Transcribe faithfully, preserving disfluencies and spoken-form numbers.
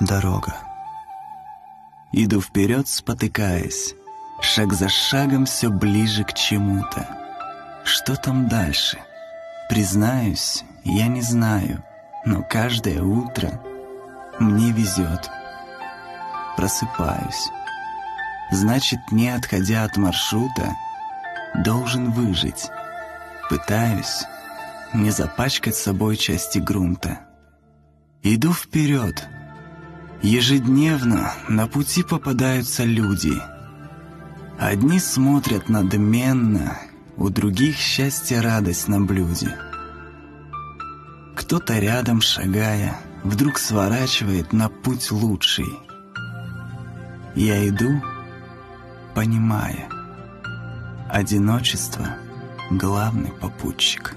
дорога. Иду вперед, спотыкаясь, шаг за шагом все ближе к чему-то. Что там дальше? Признаюсь, я не знаю, но каждое утро мне везет. Просыпаюсь. Значит, не отходя от маршрута, должен выжить. Пытаюсь не запачкать собой части грунта. Иду вперед. Ежедневно на пути попадаются люди. Одни смотрят надменно, у других счастье, радость на блюде. Кто-то рядом, шагая, вдруг сворачивает на путь лучший. Я иду, понимая, одиночество — главный попутчик.